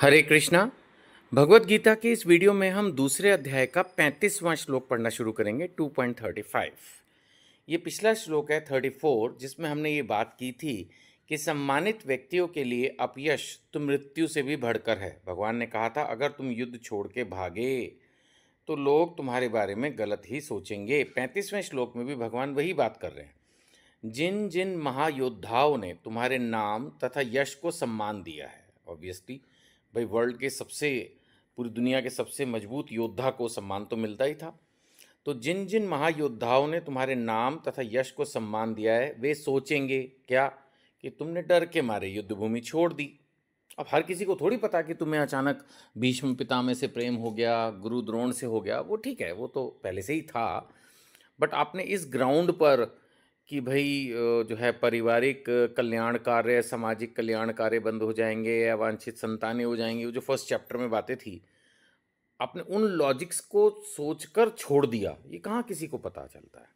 हरे कृष्णा। भगवदगीता के इस वीडियो में हम दूसरे अध्याय का 35वां श्लोक पढ़ना शुरू करेंगे, 2.35। ये पिछला श्लोक है 34, जिसमें हमने ये बात की थी कि सम्मानित व्यक्तियों के लिए अपयश तो मृत्यु से भी बढ़कर है। भगवान ने कहा था, अगर तुम युद्ध छोड़ के भागे तो लोग तुम्हारे बारे में गलत ही सोचेंगे। 35वें श्लोक में भी भगवान वही बात कर रहे हैं। जिन जिन महायोद्धाओं ने तुम्हारे नाम तथा यश को सम्मान दिया है, ऑब्वियसली भाई वर्ल्ड के सबसे, पूरी दुनिया के सबसे मजबूत योद्धा को सम्मान तो मिलता ही था, तो जिन जिन महायोद्धाओं ने तुम्हारे नाम तथा यश को सम्मान दिया है वे सोचेंगे क्या कि तुमने डर के मारे युद्ध भूमि छोड़ दी। अब हर किसी को थोड़ी पता कि तुम्हें अचानक भीष्म पितामह से प्रेम हो गया, गुरुद्रोण से हो गया, वो ठीक है, वो तो पहले से ही था, बट आपने इस ग्राउंड पर कि भाई जो है पारिवारिक कल्याण कार्य, सामाजिक कल्याण कार्य बंद हो जाएंगे, अवांछित संतानें हो जाएंगी, वो जो फर्स्ट चैप्टर में बातें थी, आपने उन लॉजिक्स को सोचकर छोड़ दिया। ये कहाँ किसी को पता चलता है।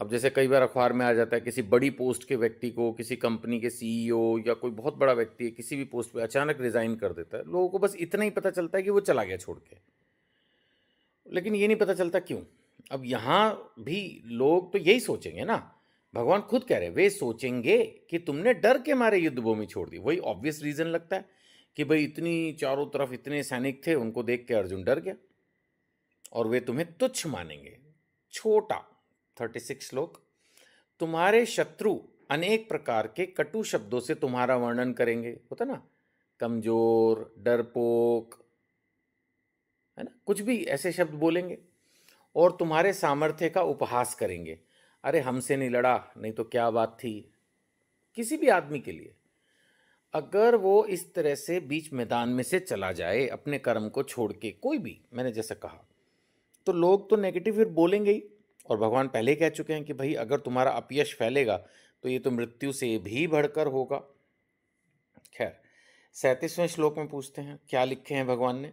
अब जैसे कई बार अखबार में आ जाता है किसी बड़ी पोस्ट के व्यक्ति को, किसी कंपनी के CEO या कोई बहुत बड़ा व्यक्ति है, किसी भी पोस्ट पर अचानक रिज़ाइन कर देता है, लोगों को बस इतना ही पता चलता है कि वो चला गया छोड़ के, लेकिन ये नहीं पता चलता क्यों। अब यहाँ भी लोग तो यही सोचेंगे ना, भगवान खुद कह रहे हैं वे सोचेंगे कि तुमने डर के मारे युद्ध भूमि छोड़ दी। वही ऑब्वियस रीज़न लगता है कि भाई इतनी चारों तरफ इतने सैनिक थे, उनको देख के अर्जुन डर गया और वे तुम्हें तुच्छ मानेंगे, छोटा। 36 श्लोक। तुम्हारे शत्रु अनेक प्रकार के कटु शब्दों से तुम्हारा वर्णन करेंगे, होता ना, कमज़ोर, डरपोक, है ना, कुछ भी ऐसे शब्द बोलेंगे, और तुम्हारे सामर्थ्य का उपहास करेंगे। अरे हमसे नहीं लड़ा, नहीं तो क्या बात थी। किसी भी आदमी के लिए अगर वो इस तरह से बीच मैदान में से चला जाए अपने कर्म को छोड़ के, कोई भी, मैंने जैसा कहा, तो लोग तो नेगेटिव फिर बोलेंगे ही। और भगवान पहले कह चुके हैं कि भाई अगर तुम्हारा अपयश फैलेगा तो ये तो मृत्यु से भी बढ़कर होगा। खैर, 37वें श्लोक में पूछते हैं क्या लिखे हैं भगवान ने।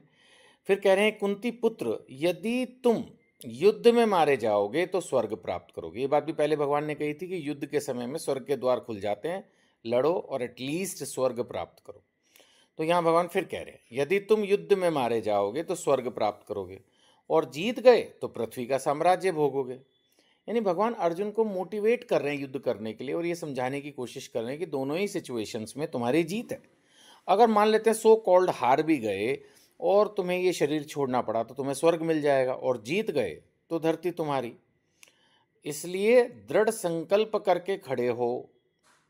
फिर कह रहे हैं, कुंती पुत्र, यदि तुम युद्ध में मारे जाओगे तो स्वर्ग प्राप्त करोगे। ये बात भी पहले भगवान ने कही थी कि युद्ध के समय में स्वर्ग के द्वार खुल जाते हैं, लड़ो और एटलीस्ट स्वर्ग प्राप्त करो। तो यहाँ भगवान फिर कह रहे हैं, यदि तुम युद्ध में मारे जाओगे तो स्वर्ग प्राप्त करोगे और जीत गए तो पृथ्वी का साम्राज्य भोगोगे। यानी भगवान अर्जुन को मोटिवेट कर रहे हैं युद्ध करने के लिए और ये समझाने की कोशिश कर रहे हैं कि दोनों ही सिचुएशंस में तुम्हारी जीत है। अगर मान लेते हैं सो कॉल्ड हार भी गए और तुम्हें ये शरीर छोड़ना पड़ा तो तुम्हें स्वर्ग मिल जाएगा, और जीत गए तो धरती तुम्हारी। इसलिए दृढ़ संकल्प करके खड़े हो,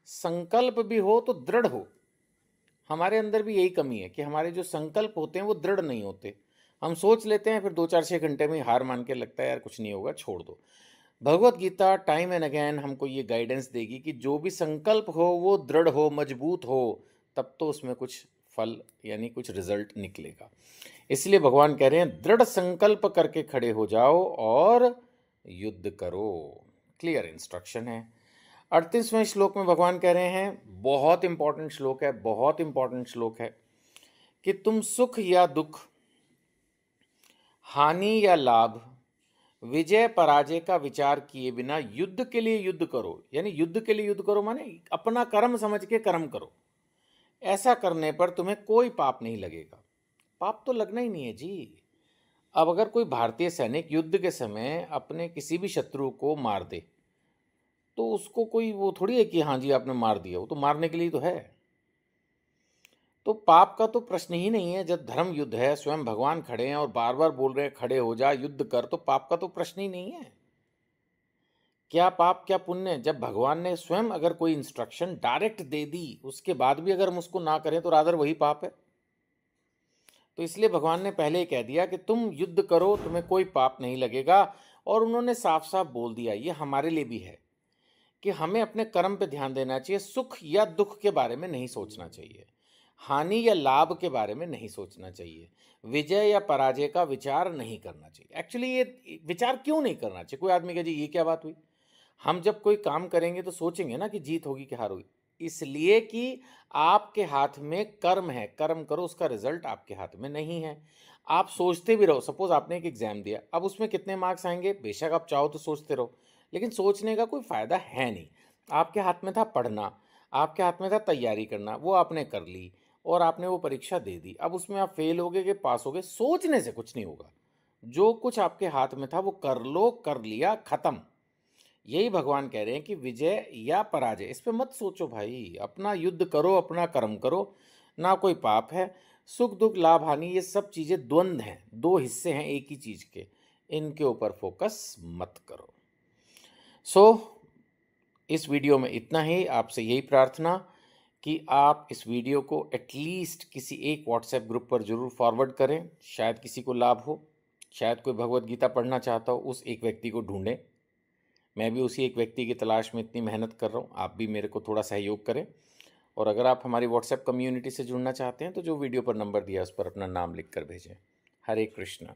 संकल्प भी हो तो दृढ़ हो। हमारे अंदर भी यही कमी है कि हमारे जो संकल्प होते हैं वो दृढ़ नहीं होते। हम सोच लेते हैं, फिर 2-4-6 घंटे में हार मान के लगता है यार कुछ नहीं होगा, छोड़ दो। Bhagavad Gita time and again हमको ये गाइडेंस देगी कि जो भी संकल्प हो वो दृढ़ हो, मजबूत हो, तब तो उसमें कुछ फल यानी कुछ रिजल्ट निकलेगा। इसलिए भगवान कह रहे हैं दृढ़ संकल्प करके खड़े हो जाओ और युद्ध करो। क्लियर इंस्ट्रक्शन है। 38वें श्लोक में भगवान कह रहे हैं, बहुत इंपॉर्टेंट श्लोक है, बहुत इंपॉर्टेंट श्लोक है, कि तुम सुख या दुख, हानि या लाभ, विजय पराजय का विचार किए बिना युद्ध के लिए युद्ध करो। यानी युद्ध के लिए युद्ध करो माने अपना कर्म समझ के कर्म करो। ऐसा करने पर तुम्हें कोई पाप नहीं लगेगा। पाप तो लगना ही नहीं है जी। अब अगर कोई भारतीय सैनिक युद्ध के समय अपने किसी भी शत्रु को मार दे तो उसको कोई वो थोड़ी है कि हाँ जी आपने मार दिया, वो तो मारने के लिए तो है। तो पाप का तो प्रश्न ही नहीं है। जब धर्म युद्ध है, स्वयं भगवान खड़े हैं और बार बार बोल रहे हैं खड़े हो जा, युद्ध कर, तो पाप का तो प्रश्न ही नहीं है। क्या पाप क्या पुण्य, जब भगवान ने स्वयं अगर कोई इंस्ट्रक्शन डायरेक्ट दे दी उसके बाद भी अगर हम उसको ना करें तो रादर वही पाप है। तो इसलिए भगवान ने पहले ही कह दिया कि तुम युद्ध करो, तुम्हें कोई पाप नहीं लगेगा। और उन्होंने साफ साफ बोल दिया, ये हमारे लिए भी है कि हमें अपने कर्म पे ध्यान देना चाहिए। सुख या दुख के बारे में नहीं सोचना चाहिए, हानि या लाभ के बारे में नहीं सोचना चाहिए, विजय या पराजय का विचार नहीं करना चाहिए। एक्चुअली ये विचार क्यों नहीं करना चाहिए? कोई आदमी कहे जी ये क्या बात हुई। हम जब कोई काम करेंगे तो सोचेंगे ना कि जीत होगी कि हार होगी, इसलिए कि आपके हाथ में कर्म है। कर्म करो, उसका रिजल्ट आपके हाथ में नहीं है। आप सोचते भी रहो, सपोज आपने एक एग्जाम दिया, अब उसमें कितने मार्क्स आएंगे बेशक आप चाहो तो सोचते रहो, लेकिन सोचने का कोई फायदा है नहीं। आपके हाथ में था पढ़ना, आपके हाथ में था तैयारी करना, वो आपने कर ली, और आपने वो परीक्षा दे दी। अब उसमें आप फेल हो गए कि पास हो गए, सोचने से कुछ नहीं होगा। जो कुछ आपके हाथ में था वो कर लो, कर लिया, खत्म। यही भगवान कह रहे हैं कि विजय या पराजय इस पे मत सोचो भाई, अपना युद्ध करो, अपना कर्म करो। ना कोई पाप है, सुख दुख लाभ हानि ये सब चीज़ें द्वंद हैं, दो हिस्से हैं एक ही चीज़ के, इनके ऊपर फोकस मत करो। इस वीडियो में इतना ही। आपसे यही प्रार्थना कि आप इस वीडियो को एटलीस्ट किसी एक व्हाट्सएप ग्रुप पर ज़रूर फॉरवर्ड करें, शायद किसी को लाभ हो। शायद कोई भगवदगीता पढ़ना चाहता हो, उस एक व्यक्ति को ढूंढें। मैं भी उसी एक व्यक्ति की तलाश में इतनी मेहनत कर रहा हूँ, आप भी मेरे को थोड़ा सहयोग करें। और अगर आप हमारी व्हाट्सएप कम्युनिटी से जुड़ना चाहते हैं तो जो वीडियो पर नंबर दिया उस पर अपना नाम लिख कर भेजें। हरे कृष्णा।